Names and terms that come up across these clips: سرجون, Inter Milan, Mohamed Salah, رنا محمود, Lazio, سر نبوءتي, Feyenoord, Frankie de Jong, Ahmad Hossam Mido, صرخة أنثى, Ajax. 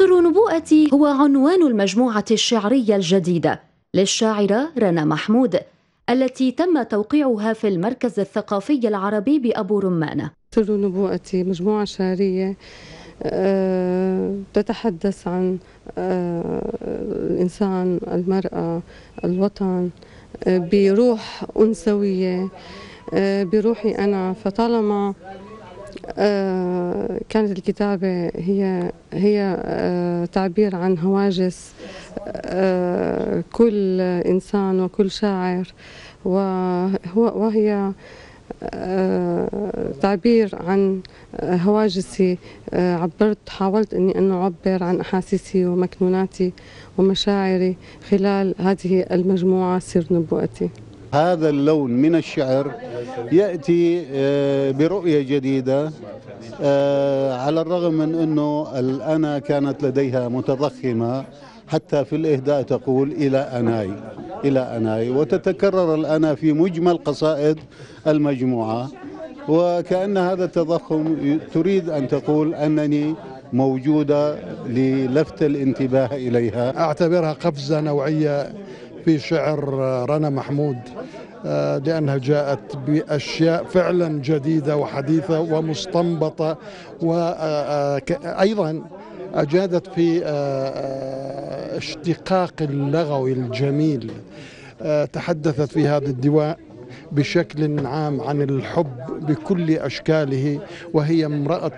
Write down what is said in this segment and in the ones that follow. سر نبوءتي هو عنوان المجموعة الشعرية الجديدة للشاعرة رنا محمود التي تم توقيعها في المركز الثقافي العربي بأبو رمانة. سر نبوءتي مجموعة شعرية تتحدث عن الإنسان، المرأة، الوطن، بروح أنثوية، بروحي أنا. فطالما كانت الكتابة هي تعبير عن هواجس كل إنسان وكل شاعر، وهي تعبير عن هواجسي، حاولت أن أعبر عن أحاسيسي ومكنوناتي ومشاعري خلال هذه المجموعة سر نبوءتي. هذا اللون من الشعر يأتي برؤية جديدة، على الرغم من أنه الأنا كانت لديها متضخمة حتى في الإهداء تقول إلى أناي إلى أناي، وتتكرر الأنا في مجمل قصائد المجموعة، وكأن هذا التضخم تريد أن تقول أنني موجودة للفت الانتباه إليها. أعتبرها قفزة نوعية في شعر رنا محمود، لأنها جاءت بأشياء فعلا جديدة وحديثة ومستنبطة، وأيضا أجادت في اشتقاق اللغوي الجميل. تحدثت في هذا الدواء بشكل عام عن الحب بكل أشكاله، وهي امرأة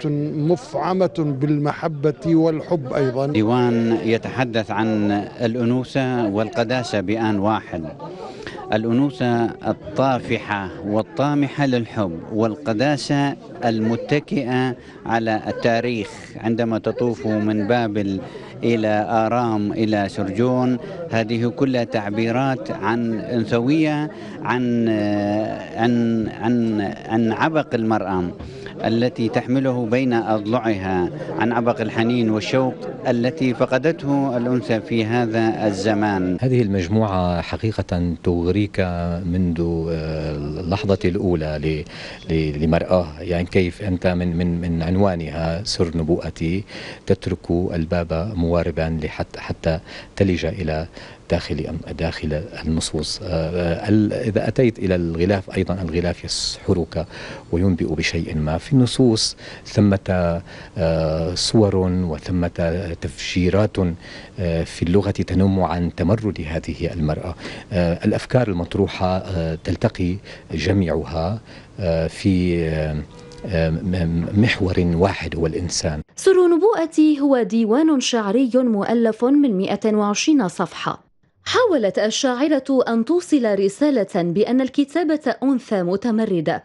مفعمة بالمحبة والحب. أيضا ديوان يتحدث عن الأنوثة والقداسة بآن واحد، الأنوثة الطافحة والطامحة للحب، والقداسة المتكئة على التاريخ عندما تطوف من بابل إلى آرام إلى سرجون. هذه كلها تعبيرات عن أنثوية، عن عن عن عن عبق المرأة التي تحمله بين أضلعها، عن عبق الحنين والشوق التي فقدته الأنثى في هذا الزمان. هذه المجموعة حقيقة تغريك منذ اللحظة الأولى لمرأة، يعني كيف أنت من عنوانها سر نبوءتي تترك الباب مواربا حتى تلج إلى داخل النصوص. إذا أتيت إلى الغلاف، أيضا الغلاف يسحرك وينبئ بشيء ما. في النصوص ثمة صور وثمة تفجيرات في اللغة تنم عن تمرد هذه المرأة. الأفكار المطروحة تلتقي جميعها في محور واحد هو الإنسان. سر نبوءتي هو ديوان شعري مؤلف من 120 صفحة. حاولت الشاعرة أن توصل رسالة بأن الكتابة أنثى متمردة،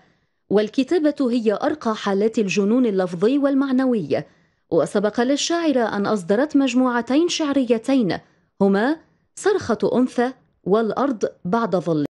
والكتابة هي أرقى حالات الجنون اللفظي والمعنوي. وسبق للشاعرة أن أصدرت مجموعتين شعريتين هما صرخة أنثى والأرض بعد ظل.